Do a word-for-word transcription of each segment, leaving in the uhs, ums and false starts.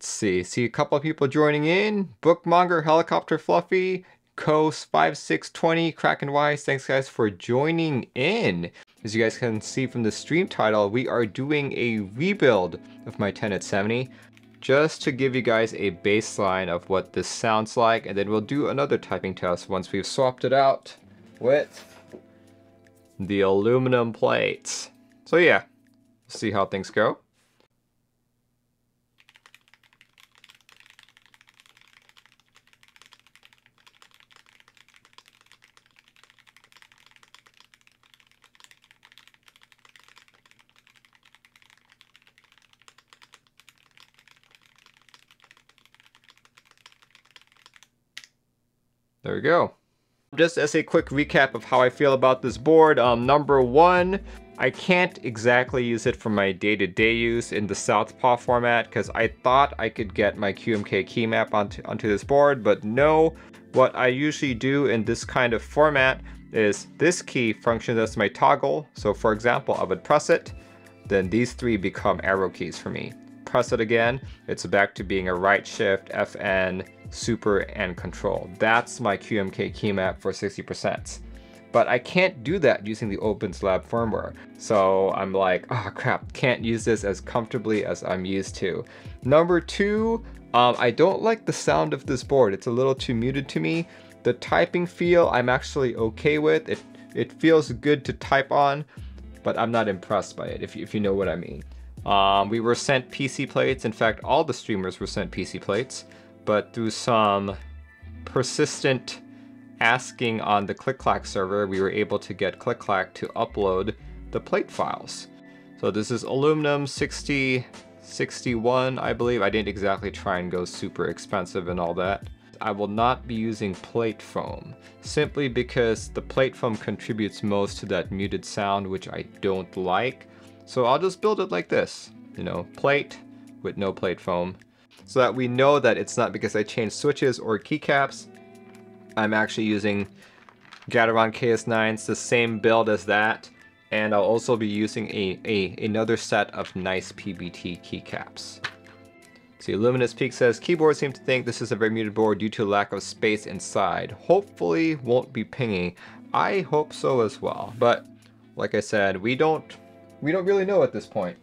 Let's see, see a couple of people joining in. Bookmonger, Helicopter Fluffy, Coast five six two zero, Kraken Wise, thanks guys for joining in. As you guys can see from the stream title, we are doing a rebuild of my Tenet seventy, just to give you guys a baseline of what this sounds like, and then we'll do another typing test once we've swapped it out with the aluminum plates. So yeah, see how things go. There we go. Just as a quick recap of how I feel about this board, um, number one, I can't exactly use it for my day-to-day use in the Southpaw format because I thought I could get my Q M K key map onto, onto this board, but no. What I usually do in this kind of format is this key functions as my toggle. So for example, I would press it, then these three become arrow keys for me. Press it again, it's back to being a right shift, F N, super, and control. That's my Q M K key map for sixty percent. But I can't do that using the OpenSlab firmware. So I'm like, oh crap, can't use this as comfortably as I'm used to. Number two, um, I don't like the sound of this board. It's a little too muted to me. The typing feel I'm actually okay with. It, it feels good to type on, but I'm not impressed by it, if you, if you know what I mean. Um, we were sent P C plates. In fact, all the streamers were sent P C plates, but through some persistent asking on the ClickClack server, we were able to get ClickClack to upload the plate files. So this is aluminum sixty, sixty-one, I believe. I didn't exactly try and go super expensive and all that. I will not be using plate foam, simply because the plate foam contributes most to that muted sound, which I don't like. So I'll just build it like this, you know, plate with no plate foam, so that we know that it's not because I changed switches or keycaps. I'm actually using Gateron K S nines, the same build as that, and I'll also be using a, a another set of nice P B T keycaps. See, Luminous Peak says, Keyboard seems to think this is a very muted board due to lack of space inside. Hopefully won't be pinging. I hope so as well, but like I said, we don't... We don't really know at this point.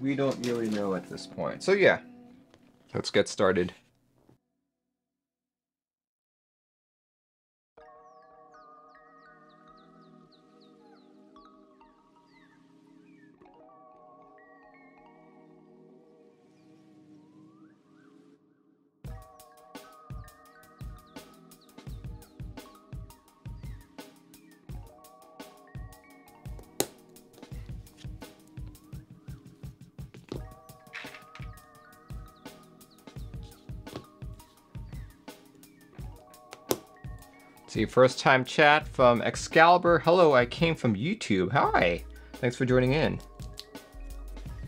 We don't really know at this point. So yeah, let's get started. See, first time chat from Excalibur. Hello, I came from YouTube. Hi, thanks for joining in.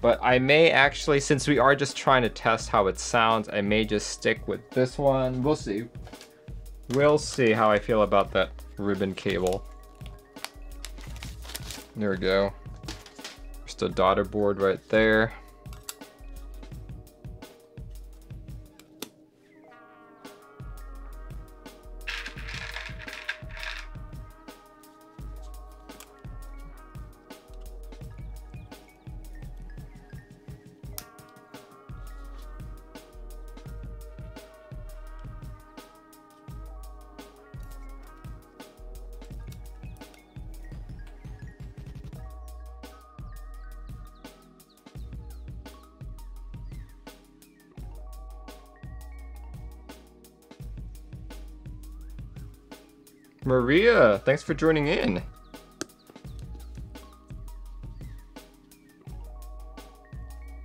But I may actually, since we are just trying to test how it sounds, I may just stick with this one. We'll see. We'll see how I feel about that ribbon cable. There we go. Just a daughter board right there. Maria, thanks for joining in.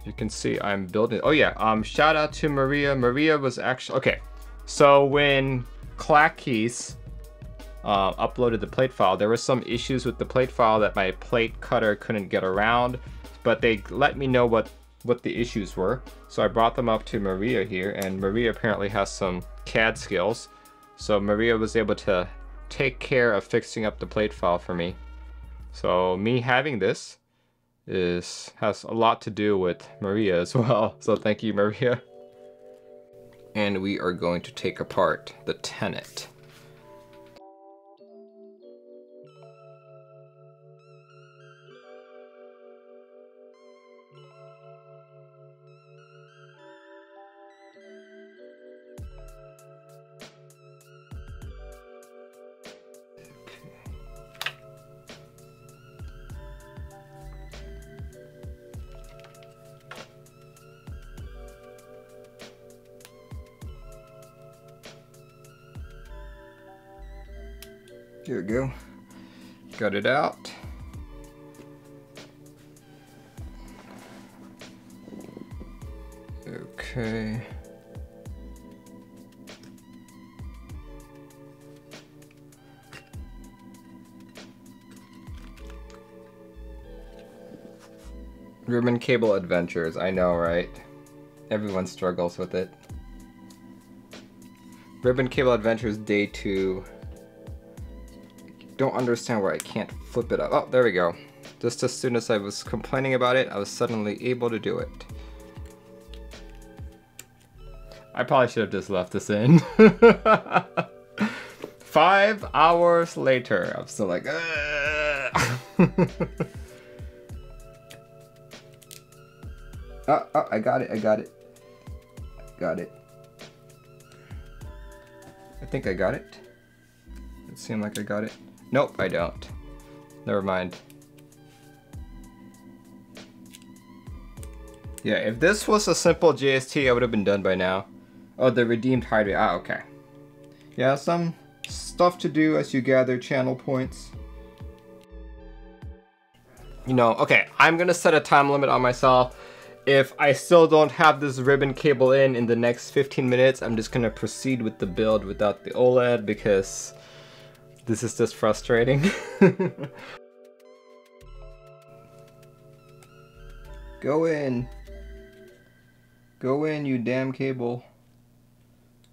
You can see I'm building. Oh yeah, um, shout out to Maria. Maria was actually, okay. So when ClickClack uh, uploaded the plate file, there were some issues with the plate file that my plate cutter couldn't get around, but they let me know what, what the issues were. So I brought them up to Maria here, and Maria apparently has some C A D skills. So Maria was able to take care of fixing up the plate file for me. So me having this is has a lot to do with Maria as well. So thank you, Maria. and we are going to take apart the Tenet. There we go, got it out. Okay. Ribbon cable adventures, I know, right? Everyone struggles with it. Ribbon cable adventures day two. Don't understand where I can't flip it up. Oh, there we go. Just as soon as I was complaining about it, I was suddenly able to do it. I probably should have just left this in. Five hours later, I'm still like, ah, oh, oh, I got it, I got it. Got it. I think I got it. It seemed like I got it. Nope, I don't. Never mind. Yeah, if this was a simple J S T, I would have been done by now. Oh, the redeemed hideaway. Ah, okay. Yeah, some stuff to do as you gather channel points. You know, okay, I'm gonna set a time limit on myself. If I still don't have this ribbon cable in in the next fifteen minutes, I'm just gonna proceed with the build without the OLED because this is just frustrating. Go in. Go in, you damn cable.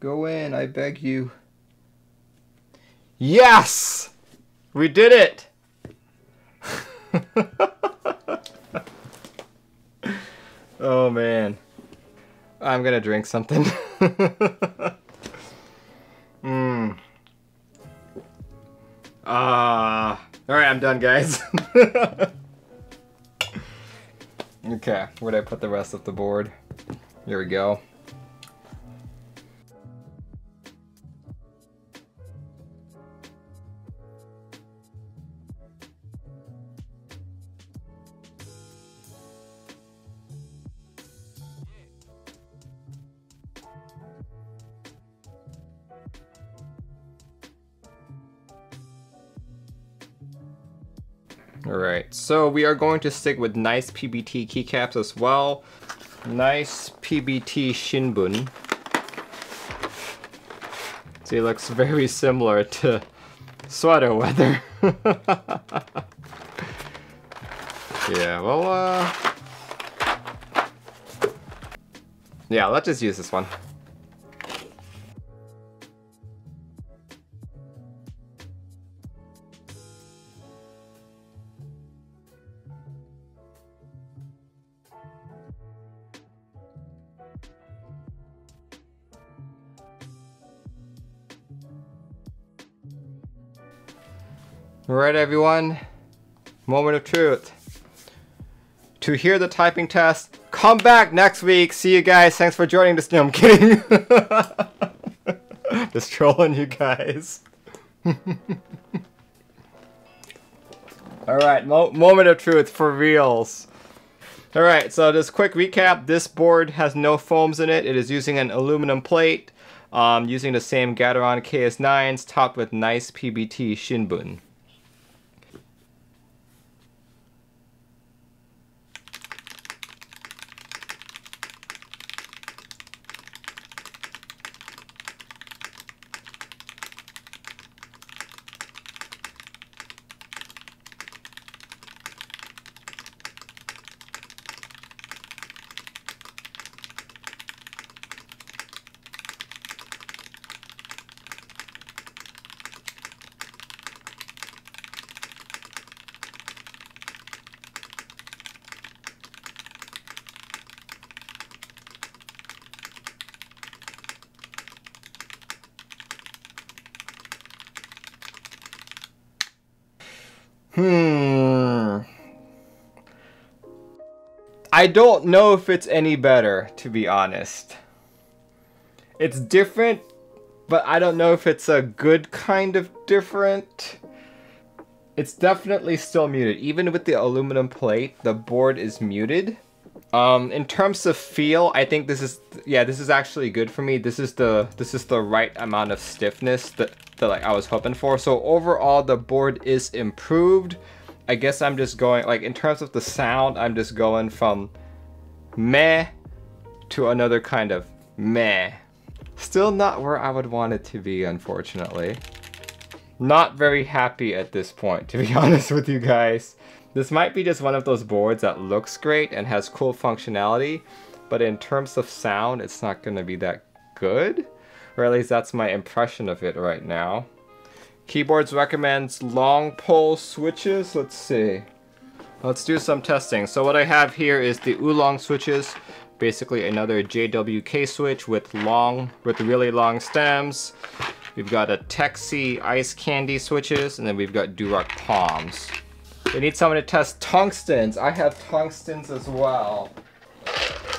Go in, I beg you. Yes! We did it! Oh man. I'm gonna drink something. Mmm. Ah, uh, all right, I'm done, guys. Okay, where did I put the rest of the board? Here we go. Alright, so we are going to stick with nice P B T keycaps as well. Nice P B T Shinbun. See, it looks very similar to sweater weather. Yeah, well, uh... yeah, let's just use this one. Alright everyone, moment of truth. To hear the typing test, come back next week. See you guys, thanks for joining this. No, I'm kidding. Just trolling you guys. Alright, mo moment of truth for reals. Alright, so just quick recap. This board has no foams in it. It is using an aluminum plate, um, using the same Gateron K S nines topped with nice P B T Shinbun. Hmm. I don't know if it's any better, to be honest. It's different, but I don't know if it's a good kind of different. It's definitely still muted. Even with the aluminum plate, the board is muted. Um, in terms of feel, I think this is, yeah, this is actually good for me. This is the, this is the right amount of stiffness that, that like I was hoping for. So overall, the board is improved. I guess I'm just going, like, in terms of the sound, I'm just going from meh to another kind of meh. Still not where I would want it to be, unfortunately. Not very happy at this point, to be honest with you guys. This might be just one of those boards that looks great and has cool functionality, but in terms of sound, it's not going to be that good. Or at least that's my impression of it right now. Keyboards recommends long pole switches. Let's see. Let's do some testing. So what I have here is the Oolong switches, basically another J W K switch with long, with really long stems. We've got a Texi Ice Candy switches, and then we've got Durock Palms. They need someone to test tungstens. I have tungstens as well.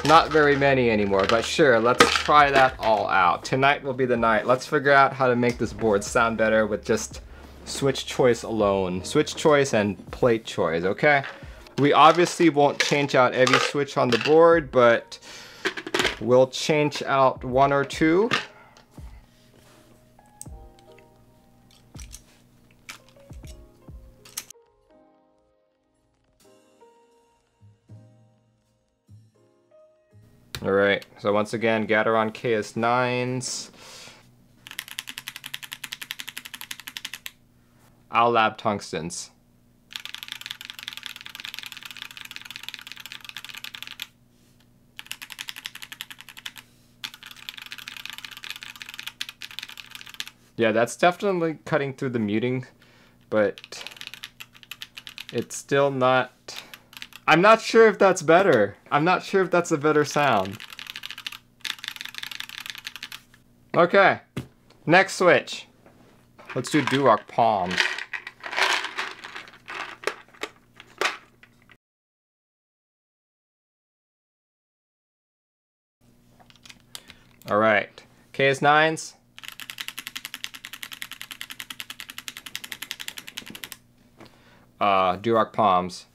Not very many anymore, but sure, let's try that all out. Tonight will be the night. Let's figure out how to make this board sound better with just switch choice alone. Switch choice and plate choice, okay? We obviously won't change out every switch on the board, but we'll change out one or two. All right, so once again, Gateron K S nines. I'll lab tungstens. Yeah, that's definitely cutting through the muting, but it's still not... I'm not sure if that's better. I'm not sure if that's a better sound. Okay, next switch. Let's do Durock Palms. All right, K S nines. Uh, Durock Palms.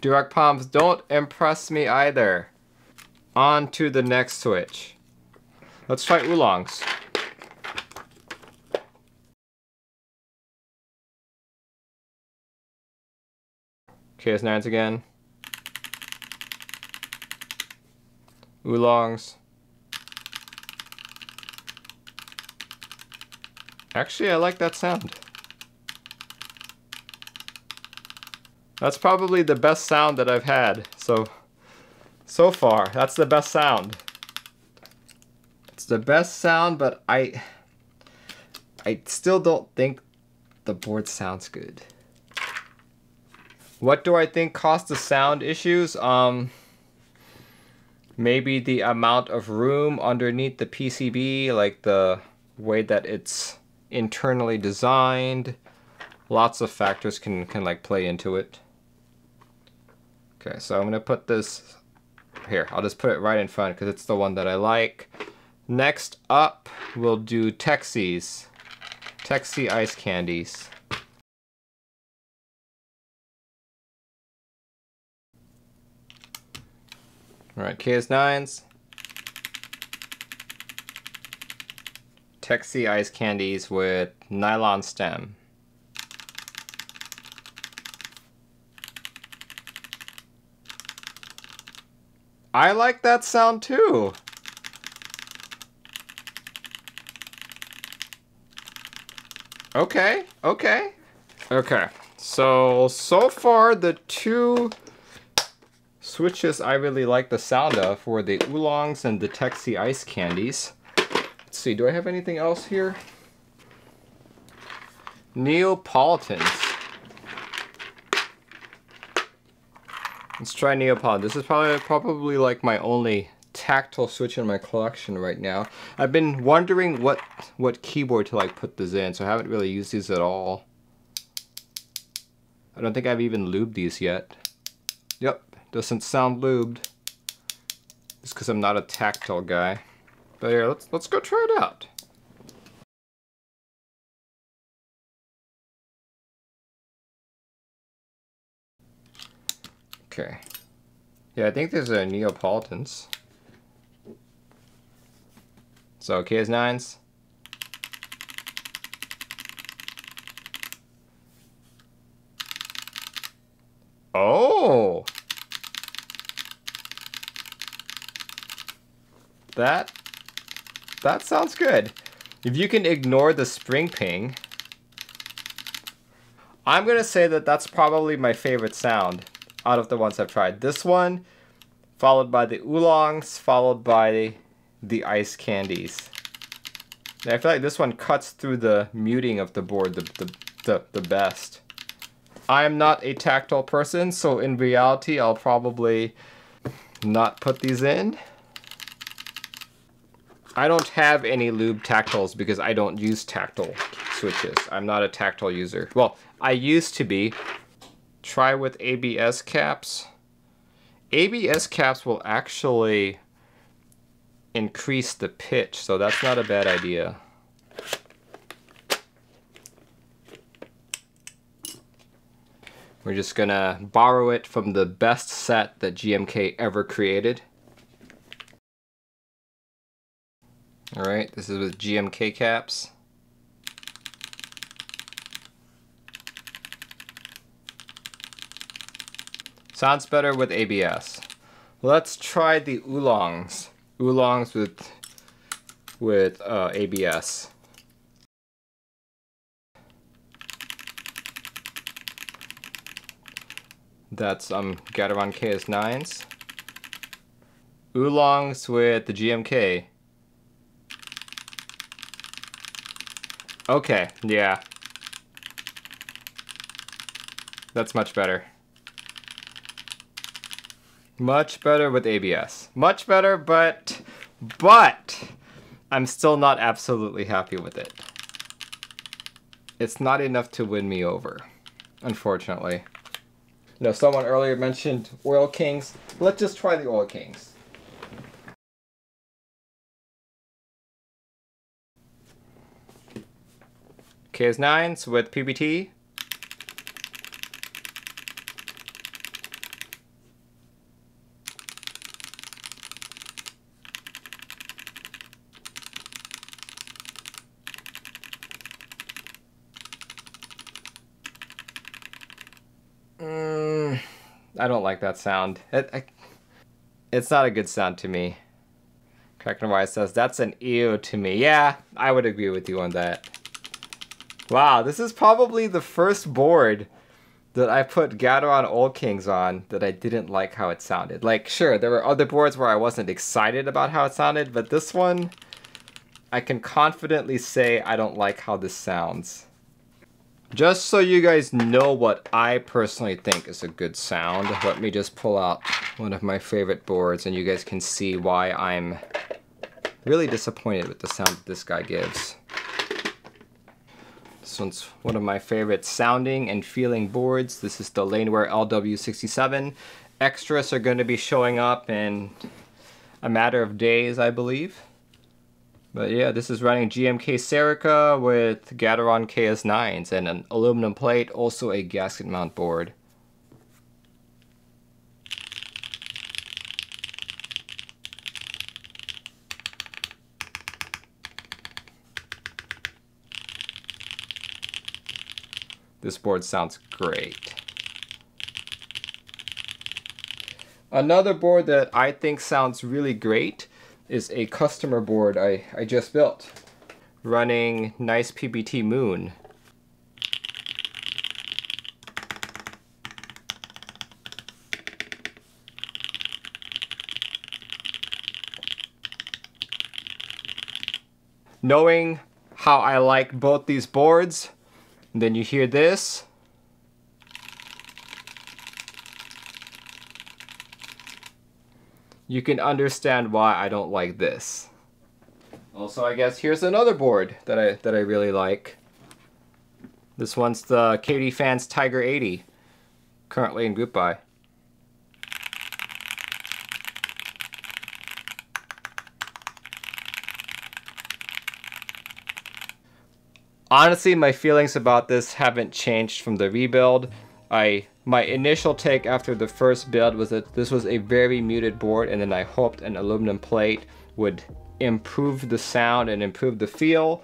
Durock Palms don't impress me either. On to the next switch. Let's try Oolongs. K S nines again. Oolongs. Actually, I like that sound. That's probably the best sound that I've had, so, so far. That's the best sound. It's the best sound, but I, I still don't think the board sounds good. What do I think caused the sound issues? Um, maybe the amount of room underneath the P C B, like the way that it's internally designed. Lots of factors can, can like play into it. Okay, so I'm gonna put this here. I'll just put it right in front because it's the one that I like. Next up, we'll do Texis. Texi Ice Candies. All right, K S nines. Texi Ice Candies with nylon stem. I like that sound too. Okay, okay. Okay, so, so far the two switches I really like the sound of were the Oolongs and the Texi Ice Candies. Let's see, do I have anything else here? Neapolitans. Let's try Neopod. This is probably probably like my only tactile switch in my collection right now. I've been wondering what what keyboard to like put this in, so I haven't really used these at all. I don't think I've even lubed these yet. Yep, doesn't sound lubed. Just because I'm not a tactile guy. But here, let's let's go try it out. Okay. Yeah, I think there's a Neapolitans. So K S nines. Oh! That, that sounds good. If you can ignore the spring ping, I'm gonna say that that's probably my favorite sound out of the ones I've tried. This one, followed by the Oolongs, followed by the, the Ice Candies. And I feel like this one cuts through the muting of the board the, the, the, the best. I'm not a tactile person, so in reality, I'll probably not put these in. I don't have any lube tactiles because I don't use tactile switches. I'm not a tactile user. Well, I used to be. Try with A B S caps. A B S caps will actually increase the pitch, so that's not a bad idea. We're just gonna borrow it from the best set that G M K ever created. All right, this is with G M K caps. Sounds better with A B S. Let's try the Oolongs. Oolongs with with uh, A B S. That's um Gateron K S nines. Oolongs with the G M K. Okay, yeah. That's much better. Much better with A B S. Much better, but, but, I'm still not absolutely happy with it. It's not enough to win me over, unfortunately. You know, someone earlier mentioned Oil Kings. Let's just try the Oil Kings. K S nines with P B T. I don't like that sound. It, I, it's not a good sound to me. Krakenwise says, that's an ew to me. Yeah, I would agree with you on that. Wow, this is probably the first board that I put Gateron Old Kings on that I didn't like how it sounded. Like, sure, there were other boards where I wasn't excited about how it sounded, but this one, I can confidently say I don't like how this sounds. Just so you guys know what I personally think is a good sound, let me just pull out one of my favorite boards and you guys can see why I'm really disappointed with the sound that this guy gives. This one's one of my favorite sounding and feeling boards. This is the Laneware L W sixty-seven. Extras are going to be showing up in a matter of days, I believe. But yeah, this is running G M K Serica with Gateron K S nines and an aluminum plate, also a gasket mount board. This board sounds great. Another board that I think sounds really great is a customer board I, I just built, running nice P B T Moon. Knowing how I like both these boards, then you hear this. you can understand why I don't like this. Also, I guess here's another board that I that I really like. This one's the KBDFans Tiger eighty, currently in group buy. Honestly, my feelings about this haven't changed from the rebuild. I my initial take after the first build was that this was a very muted board, and then I hoped an aluminum plate would improve the sound and improve the feel.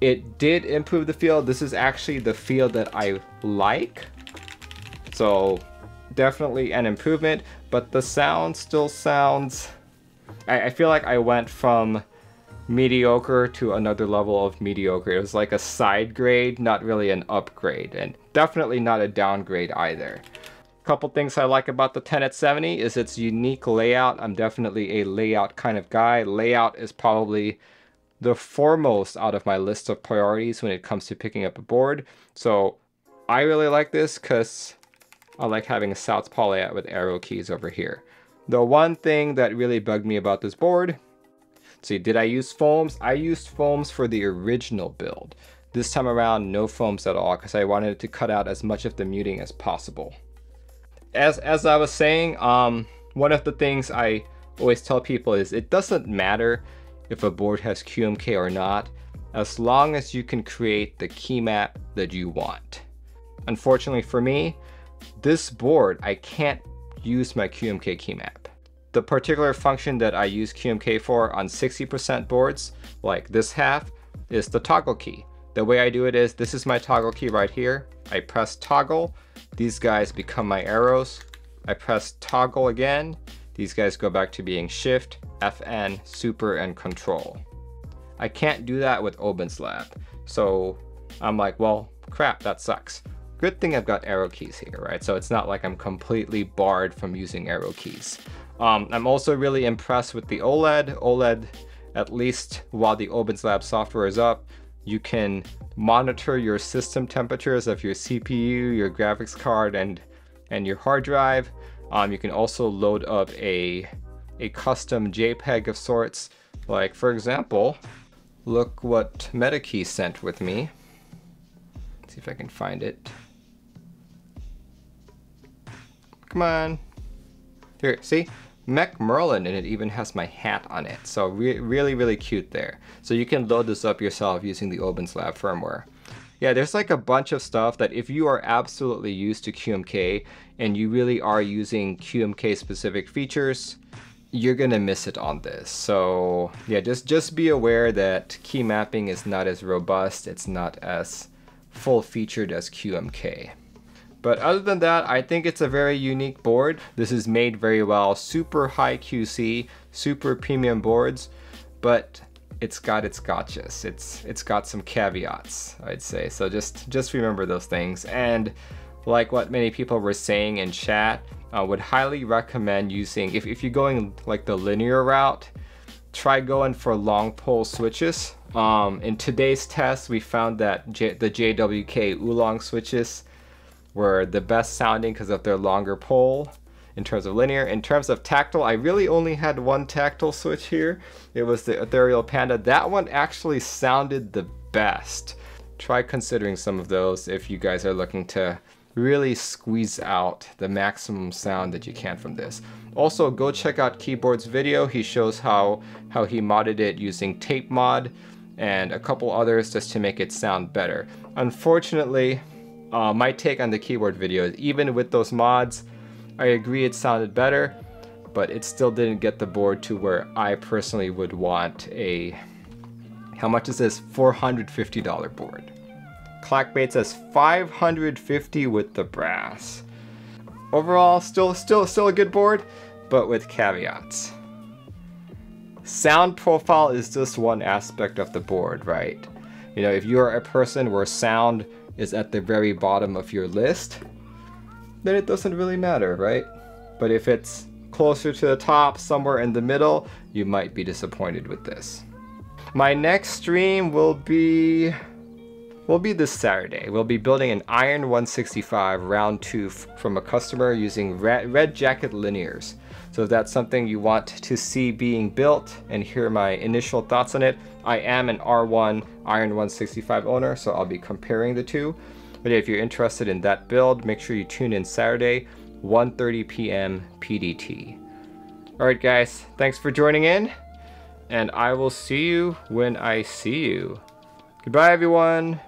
It did improve the feel. This is actually the feel that I like. So definitely an improvement, but the sound still sounds... I, I feel like I went from mediocre to another level of mediocre. It was like a side grade, not really an upgrade, and definitely not a downgrade either. Couple things I like about the Tenet seventy is its unique layout. I'm definitely a layout kind of guy. Layout is probably the foremost out of my list of priorities when it comes to picking up a board. So I really like this because I like having a southpaw layout with arrow keys over here. The one thing that really bugged me about this board, see, did I use foams? I used foams for the original build. This time around, no foams at all because I wanted to cut out as much of the muting as possible. As, as I was saying, um, one of the things I always tell people is it doesn't matter if a board has Q M K or not, as long as you can create the key map that you want. Unfortunately for me, this board, I can't use my Q M K key map. The particular function that I use Q M K for on sixty percent boards, like this half, is the toggle key. The way I do it is, this is my toggle key right here. I press toggle, these guys become my arrows. I press toggle again, these guys go back to being shift, F N, super, and control. I can't do that with OpenSlab. So I'm like, well, crap, that sucks. Good thing I've got arrow keys here, right? So it's not like I'm completely barred from using arrow keys. Um, I'm also really impressed with the OLED. OLED, at least while the OpenSlab software is up, you can monitor your system temperatures of your C P U, your graphics card, and and your hard drive. Um, you can also load up a, a custom JPEG of sorts. Like, for example, look what MetaKey sent with me. Let's see if I can find it. Come on. Here, see? MechMerlin, and it even has my hat on it. So re really, really cute there. So you can load this up yourself using the OpenSlab firmware. Yeah, there's like a bunch of stuff that if you are absolutely used to Q M K and you really are using Q M K specific features, you're gonna miss it on this. So yeah, just, just be aware that key mapping is not as robust. It's not as full featured as Q M K. But other than that, I think it's a very unique board. This is made very well, super high Q C, super premium boards, but it's got its gotchas. It's, it's got some caveats, I'd say. So just, just remember those things. And like what many people were saying in chat, I would highly recommend using, if, if you're going like the linear route, try going for long pole switches. Um, in today's test, we found that J, the J W K Oolong switches were the best sounding because of their longer pole in terms of linear. In terms of tactile, I really only had one tactile switch here. It was the Aetherial Panda. That one actually sounded the best. Try considering some of those if you guys are looking to really squeeze out the maximum sound that you can from this. Also, go check out Keyboard's video. He shows how, how he modded it using tape mod and a couple others just to make it sound better. Unfortunately, Uh, my take on the Keyboard video is even with those mods, I agree it sounded better, but it still didn't get the board to where I personally would want a, how much is this? four hundred fifty dollar board. Clackbait says five hundred fifty with the brass. Overall, still, still, still a good board, but with caveats. Sound profile is just one aspect of the board, right? You know, if you're a person where sound is at the very bottom of your list, then it doesn't really matter, right? But if it's closer to the top, somewhere in the middle, you might be disappointed with this. My next stream will be will be this Saturday. We'll be building an Iron one sixty-five round two from a customer using red, red jacket linears. So if that's something you want to see being built and hear my initial thoughts on it, I am an R one Iron one sixty-five owner, so I'll be comparing the two. But if you're interested in that build, make sure you tune in Saturday, one thirty p m P D T. All right, guys, thanks for joining in, and I will see you when I see you. Goodbye, everyone.